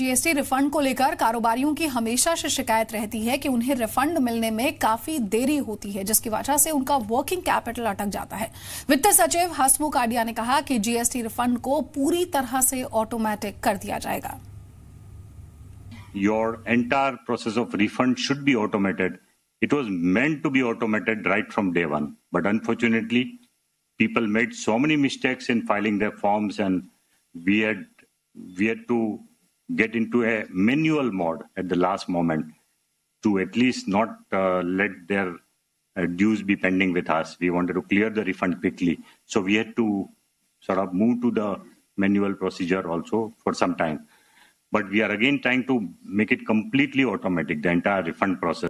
GST refund को लेकर कारोबारियों की हमेशा से शिकायत रहती है कि उन्हें रिफंड मिलने में काफी देरी होती है, जिसकी वजह से उनका वर्किंग कैपिटल अटक जाता है। वित्त सचिव हसमुख आडिया ने कहा कि जीएसटी रिफंड को पूरी तरह से ऑटोमेटिक कर दिया जाएगा। Your entire process of refund should be automated. It was meant to be automated right from day one, but unfortunately, people made so many mistakes in filing their forms, and we had to get into a manual mode at the last moment to at least not let their dues be pending with us. We wanted to clear the refund quickly, so we had to sort of move to the manual procedure also for some time. But we are again trying to make it completely automatic, the entire refund process.